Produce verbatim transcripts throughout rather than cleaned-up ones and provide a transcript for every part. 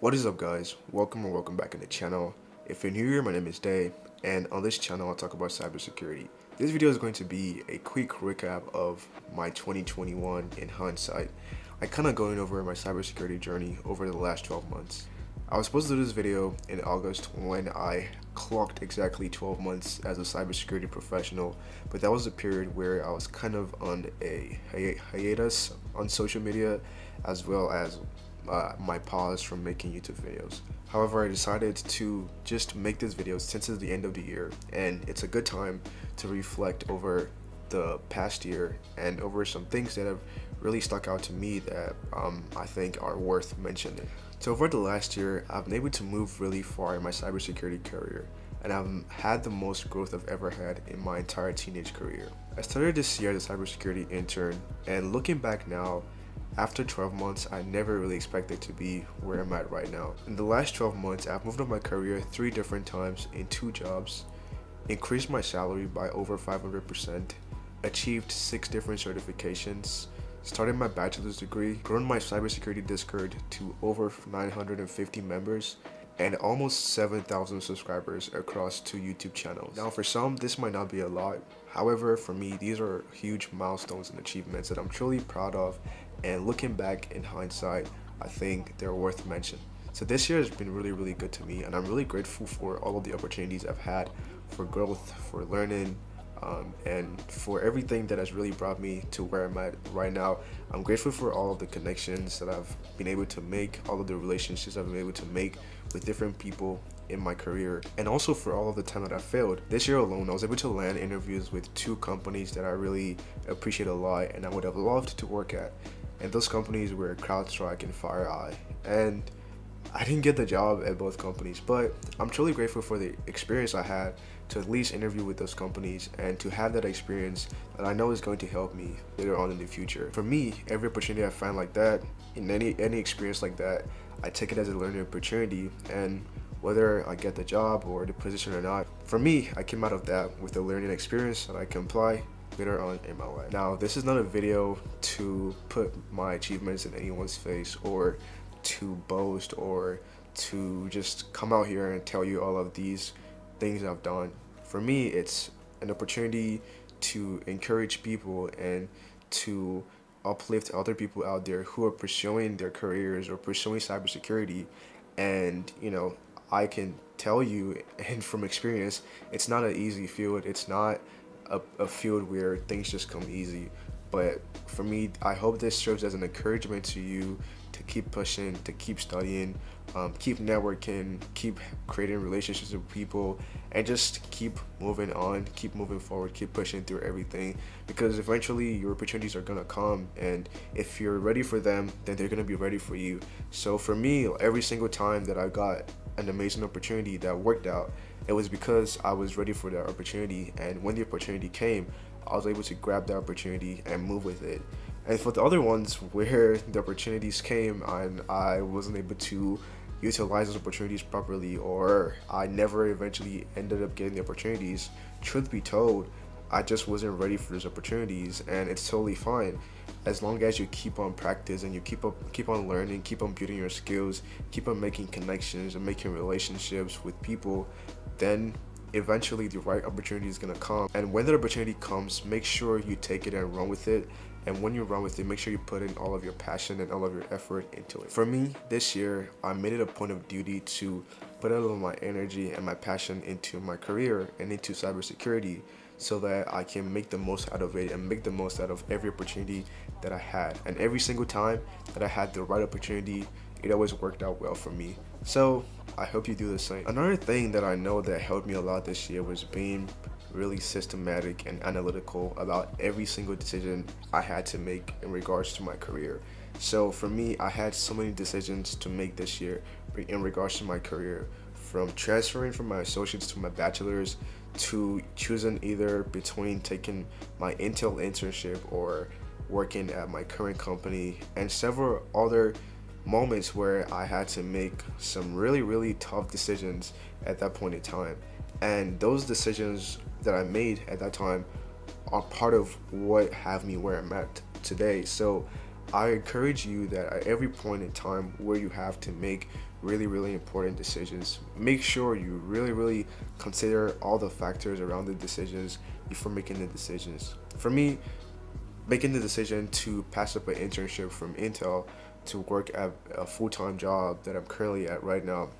What is up, guys? Welcome or welcome back in the channel. If you're new here, my name is Day, and on this channel I'll talk about cybersecurity. This video is going to be a quick recap of my twenty twenty-one in hindsight. I kind of going over my cybersecurity journey over the last twelve months. I was supposed to do this video in August when I clocked exactly twelve months as a cybersecurity professional, but that was a period where I was kind of on a hi hiatus on social media, as well as Uh, my pause from making YouTube videos. However, I decided to just make this video since it's the end of the year, and it's a good time to reflect over the past year and over some things that have really stuck out to me that um, I think are worth mentioning. So over the last year, I've been able to move really far in my cybersecurity career, and I've had the most growth I've ever had in my entire teenage career. I started this year as a cybersecurity intern, and looking back now, after twelve months, I never really expected to be where I'm at right now. In the last twelve months, I've moved up my career three different times in two jobs, increased my salary by over five hundred percent, achieved six different certifications, started my bachelor's degree, grown my cybersecurity Discord to over nine hundred fifty members, and almost seven thousand subscribers across two YouTube channels. Now, for some, this might not be a lot. However, for me, these are huge milestones and achievements that I'm truly proud of, and looking back in hindsight, I think they're worth mention. So this year has been really, really good to me, and I'm really grateful for all of the opportunities I've had for growth, for learning, um, and for everything that has really brought me to where I'm at right now. I'm grateful for all of the connections that I've been able to make, all of the relationships I've been able to make with different people in my career, and also for all of the time that I failed. This year alone, I was able to land interviews with two companies that I really appreciate a lot and I would have loved to work at. And those companies were CrowdStrike and FireEye, and I didn't get the job at both companies, but I'm truly grateful for the experience I had to at least interview with those companies and to have that experience that I know is going to help me later on in the future. For me, every opportunity I find like that, in any any experience like that, I take it as a learning opportunity, and whether I get the job or the position or not, for me, I came out of that with a learning experience that I can apply later on in my life. Now, this is not a video to put my achievements in anyone's face or to boast or to just come out here and tell you all of these things I've done. For me, it's an opportunity to encourage people and to uplift other people out there who are pursuing their careers or pursuing cybersecurity. And, you know, I can tell you, and from experience, it's not an easy field. It's not A, a field where things just come easy, but for me, I hope this serves as an encouragement to you to keep pushing, to keep studying, um, keep networking, keep creating relationships with people, and just keep moving on, keep moving forward, keep pushing through everything, because eventually your opportunities are gonna come, and if you're ready for them, then they're gonna be ready for you. So for me, every single time that I got an amazing opportunity that worked out, it was because I was ready for that opportunity, and when the opportunity came, I was able to grab that opportunity and move with it. And for the other ones where the opportunities came and I wasn't able to utilize those opportunities properly, or I never eventually ended up getting the opportunities, truth be told, I just wasn't ready for those opportunities, and it's totally fine. As long as you keep on practicing, you keep up, keep on learning, keep on building your skills, keep on making connections and making relationships with people, then eventually the right opportunity is gonna come. And when that opportunity comes, make sure you take it and run with it. And when you run with it, make sure you put in all of your passion and all of your effort into it. For me, this year, I made it a point of duty to put all of my energy and my passion into my career and into cybersecurity, so that I can make the most out of it and make the most out of every opportunity that I had. And every single time that I had the right opportunity, it always worked out well for me. So I hope you do the same. Another thing that I know that helped me a lot this year was being really systematic and analytical about every single decision I had to make in regards to my career. So for me, I had so many decisions to make this year in regards to my career, from transferring from my associates to my bachelor's, to choosing either between taking my Intel internship or working at my current company, and several other moments where I had to make some really, really tough decisions at that point in time. And those decisions that I made at that time are part of what have me where I'm at today. So I encourage you that at every point in time where you have to make really, really important decisions, make sure you really, really consider all the factors around the decisions before making the decisions. For me, making the decision to pass up an internship from Intel to work at a full-time job that I'm currently at right now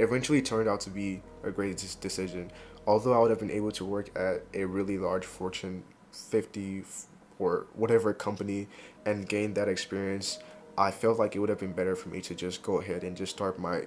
eventually turned out to be a great decision. Although I would have been able to work at a really large Fortune fifty or whatever company and gain that experience, I felt like it would have been better for me to just go ahead and just start my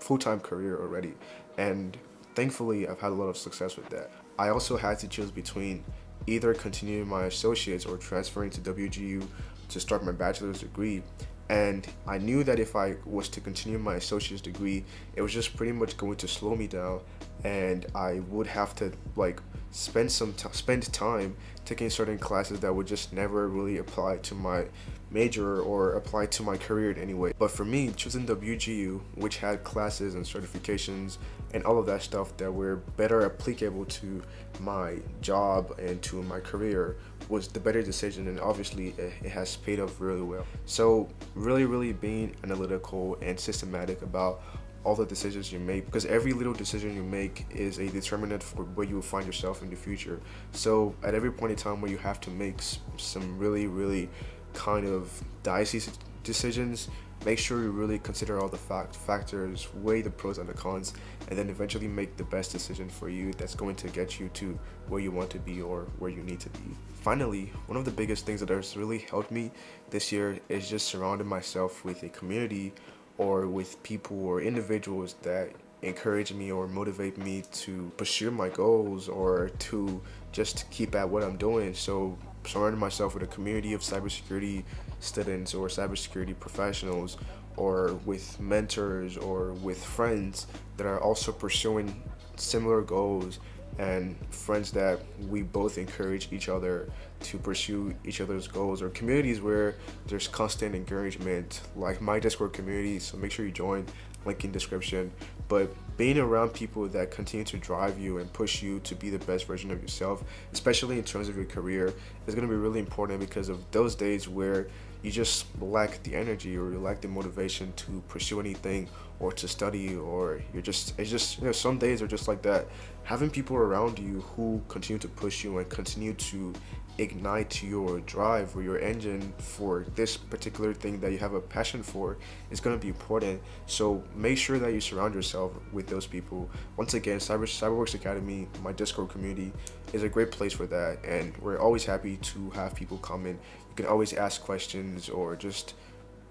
full-time career already. And thankfully, I've had a lot of success with that. I also had to choose between either continuing my associates or transferring to W G U to start my bachelor's degree. And I knew that if I was to continue my associate's degree, it was just pretty much going to slow me down, and I would have to like spend some t spend time taking certain classes that would just never really apply to my major or apply to my career in any way. But for me, choosing W G U, which had classes and certifications and all of that stuff that were better applicable to my job and to my career, was the better decision, and obviously it has paid off really well. So really, really being analytical and systematic about all the decisions you make, because every little decision you make is a determinant for where you will find yourself in the future. So at every point in time where you have to make some really, really kind of dicey decisions, make sure you really consider all the fact factors, weigh the pros and the cons, and then eventually make the best decision for you that's going to get you to where you want to be or where you need to be. Finally, one of the biggest things that has really helped me this year is just surrounding myself with a community or with people or individuals that encourage me or motivate me to pursue my goals or to just keep at what I'm doing. So surrounding myself with a community of cybersecurity students or cybersecurity professionals, or with mentors or with friends that are also pursuing similar goals, and friends that we both encourage each other to pursue each other's goals, or communities where there's constant encouragement, like my Discord community. So make sure you join, link in description. But being around people that continue to drive you and push you to be the best version of yourself, especially in terms of your career, is going to be really important, because of those days where you just lack the energy or you lack the motivation to pursue anything or to study, or you're just, it's just, you know, some days are just like that. Having people around you who continue to push you and continue to ignite your drive or your engine for this particular thing that you have a passion for is going to be important. So make sure that you surround yourself with those people. Once again, Cyber Cyberworks Academy, my Discord community, is a great place for that, and we're always happy to have people come in. You can always ask questions or just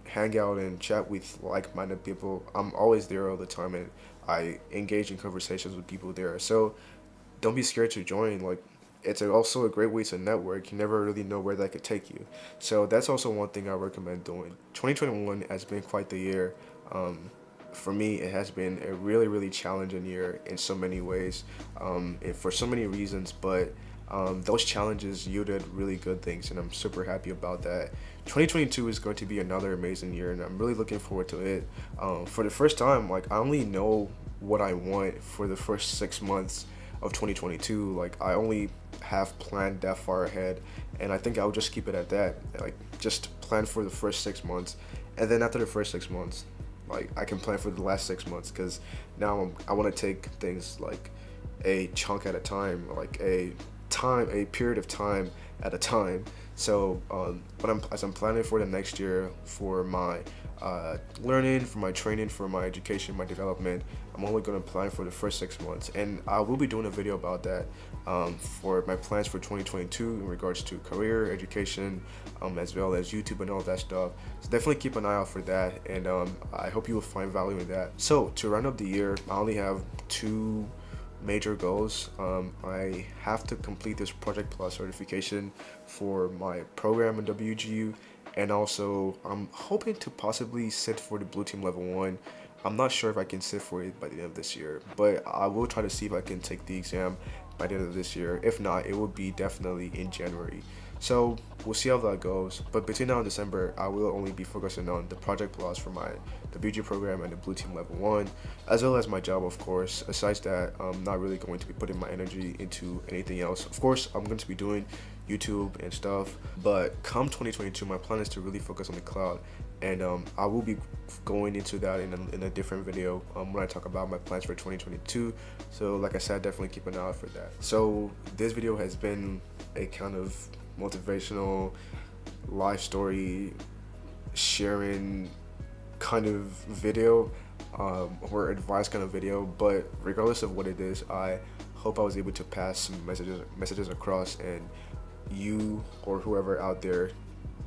hang out and chat with like-minded people. I'm always there all the time, and I engage in conversations with people there. So don't be scared to join. Like, it's also a great way to network. You never really know where that could take you. So that's also one thing I recommend doing. twenty twenty-one has been quite the year. Um, for me, it has been a really, really challenging year in so many ways, um, and for so many reasons, but um, those challenges yielded really good things, and I'm super happy about that. twenty twenty-two is going to be another amazing year, and I'm really looking forward to it. Um, for the first time, like, I only know what I want for the first six months of twenty twenty-two. Like, I only have planned that far ahead, and I think I'll just keep it at that. Like, just plan for the first six months, and then after the first six months, like, I can plan for the last six months, because now I'm, I want to take things like a chunk at a time, like a time a period of time at a time. So um but I'm, as I'm planning for the next year, for my uh learning, for my training, for my education, my development, I'm only going to plan for the first six months, and I will be doing a video about that, um for my plans for twenty twenty-two in regards to career, education, um as well as YouTube and all that stuff. So definitely keep an eye out for that, and um I hope you will find value in that. So to round up the year, I only have two major goals. um, I have to complete this Project+ certification for my program in W G U, and also I'm hoping to possibly sit for the Blue Team Level One. I'm not sure if I can sit for it by the end of this year, but I will try to see if I can take the exam by the end of this year. If not, it will be definitely in January. So we'll see how that goes, but between now and December, I will only be focusing on the Project+ for my W G U program and the Blue Team Level One, as well as my job, of course. Aside that, I'm not really going to be putting my energy into anything else. Of course, I'm going to be doing YouTube and stuff. But come twenty twenty-two, my plan is to really focus on the cloud, and um, I will be going into that in a, in a different video um, when I talk about my plans for twenty twenty-two. So like I said, definitely keep an eye out for that. So this video has been a kind of motivational life story sharing kind of video, um, or advice kind of video, but regardless of what it is, I hope I was able to pass some messages messages across, and you or whoever out there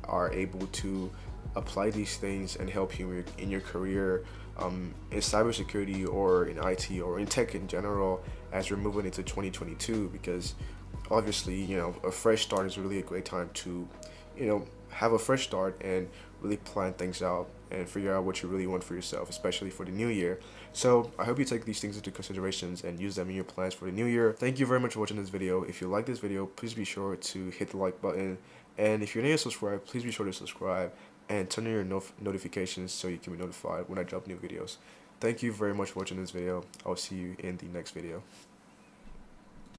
are able to apply these things and help you in your career, um, in cybersecurity or in I T or in tech in general, as we're moving into twenty twenty-two, because obviously, you know, a fresh start is really a great time to, you know, have a fresh start and really plan things out and figure out what you really want for yourself, especially for the new year. So I hope you take these things into considerations and use them in your plans for the new year. Thank you very much for watching this video. If you like this video, please be sure to hit the like button, and if you're not yet subscribed, please be sure to subscribe and turn on your no notifications so you can be notified when I drop new videos. Thank you very much for watching this video. I'll see you in the next video.